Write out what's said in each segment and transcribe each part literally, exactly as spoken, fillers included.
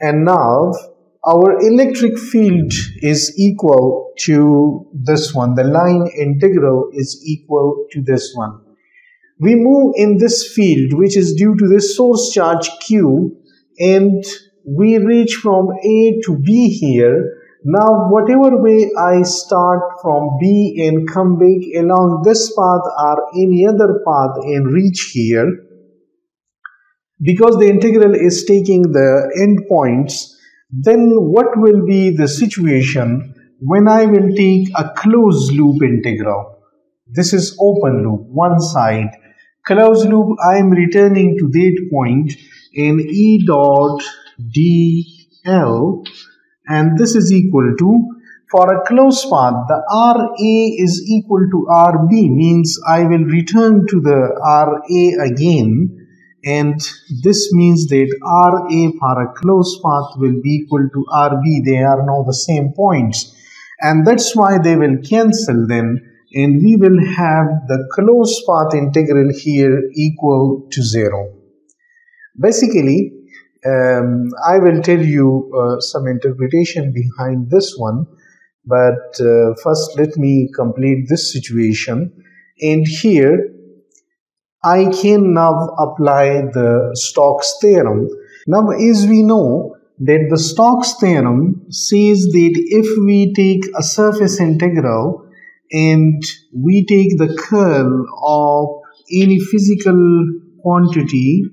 And now our electric field is equal to this one. The line integral is equal to this one. We move in this field, which is due to the source charge Q, and we reach from A to B here. Now, whatever way I start from B and come back along this path or any other path and reach here, because the integral is taking the endpoints, then what will be the situation when I will take a closed loop integral? This is open loop, one side. Closed loop, I am returning to that point in E dot dl, and this is equal to, for a closed path, the Ra is equal to Rb, means I will return to the Ra again. And this means that Ra for a closed path will be equal to Rb. They are now the same points, and that's why they will cancel them, and we will have the closed path integral here equal to zero. Basically, um, I will tell you uh, some interpretation behind this one, but uh, first let me complete this situation. And here I can now apply the Stokes theorem. Now, as we know that the Stokes theorem says that if we take a surface integral and we take the curl of any physical quantity,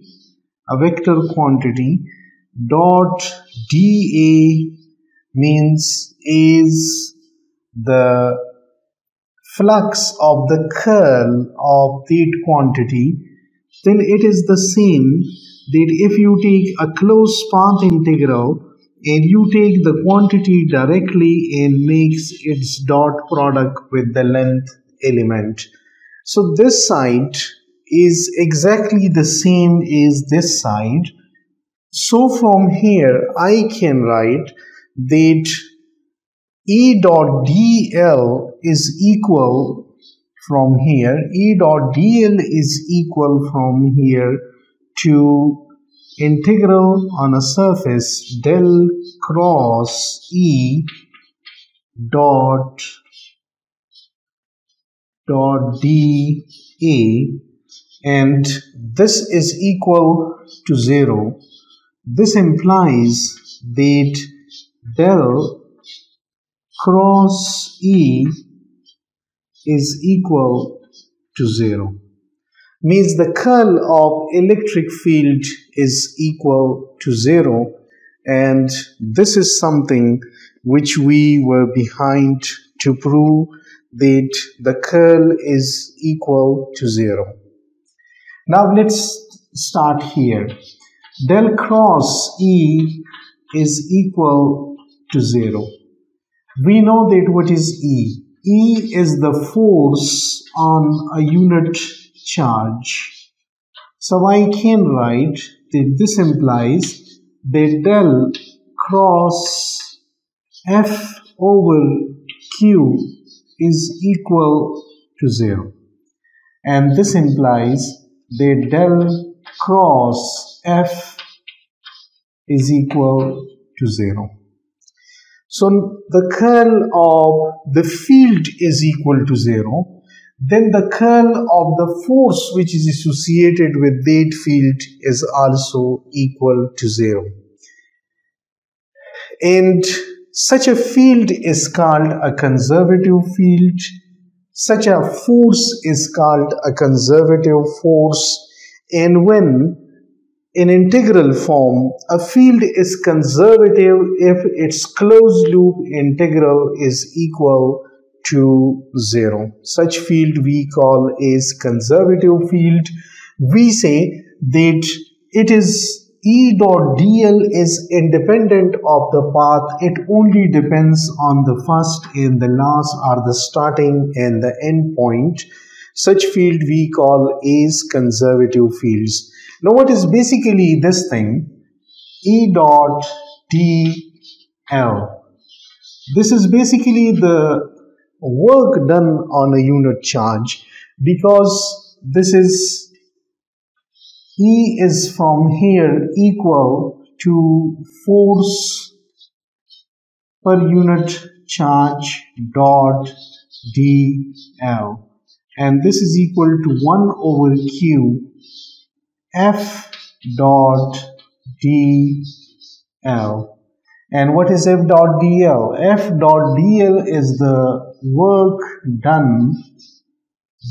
a vector quantity, dot dA means is the flux of the curl of that quantity, then it is the same that if you take a closed path integral and you take the quantity directly and makes its dot product with the length element. So this side is exactly the same as this side. So from here I can write that E dot dl is equal from here, E dot dl is equal from here to integral on a surface del cross E dot dot dA, and this is equal to zero. This implies that del cross E is equal to zero. Means the curl of electric field is equal to zero, and this is something which we were behind to prove that the curl is equal to zero. Now let's start here. Del cross E is equal to zero. We know that what is E? E is the force on a unit charge. So I can write that this implies that del cross F over Q is equal to zero. And this implies that del cross F is equal to zero. So the curl of the field is equal to zero, then the curl of the force which is associated with that field is also equal to zero. And such a field is called a conservative field, such a force is called a conservative force, and when in integral form, a field is conservative if its closed loop integral is equal to zero. Such field we call as conservative field. We say that it is E dot dl is independent of the path. It only depends on the first and the last, or the starting and the end point. Such field we call as conservative fields. Now what is basically this thing? E dot dl. This is basically the work done on a unit charge, because this is E is from here equal to force per unit charge dot dl, and this is equal to one over q f dot dl. And what is F dot dl? F dot dl is the work done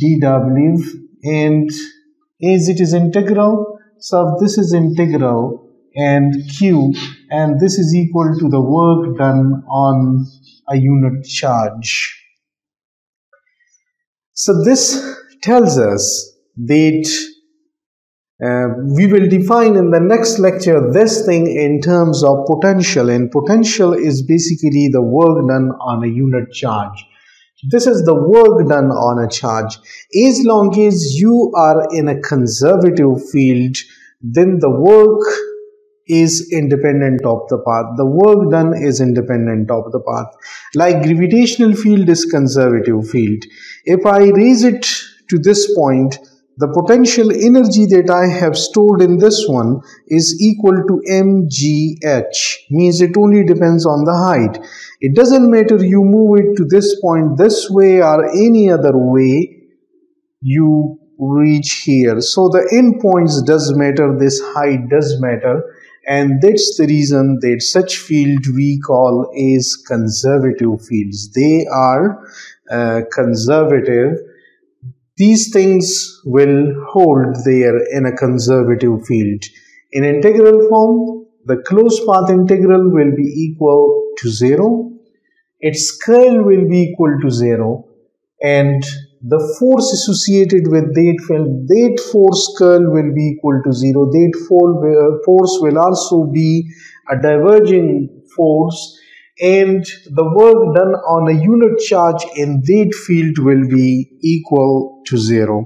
dw, and as it is integral, so this is integral and q, and this is equal to the work done on a unit charge. So this tells us that Uh, we will define in the next lecture this thing in terms of potential, and potential is basically the work done on a unit charge. This is the work done on a charge. As long as you are in a conservative field, then the work is independent of the path. The work done is independent of the path. Like gravitational field is conservative field. If I raise it to this point, the potential energy that I have stored in this one is equal to mgh, means it only depends on the height. It doesn't matter you move it to this point this way or any other way, you reach here. So the end points does matter, this height does matter, and that's the reason that such field we call as conservative fields. They are uh, conservative. These things will hold there in a conservative field. In integral form, the closed path integral will be equal to zero. Its curl will be equal to zero. And the force associated with that field, that force curl will be equal to zero. That force will also be a diverging force. And the work done on a unit charge in that field will be equal to zero.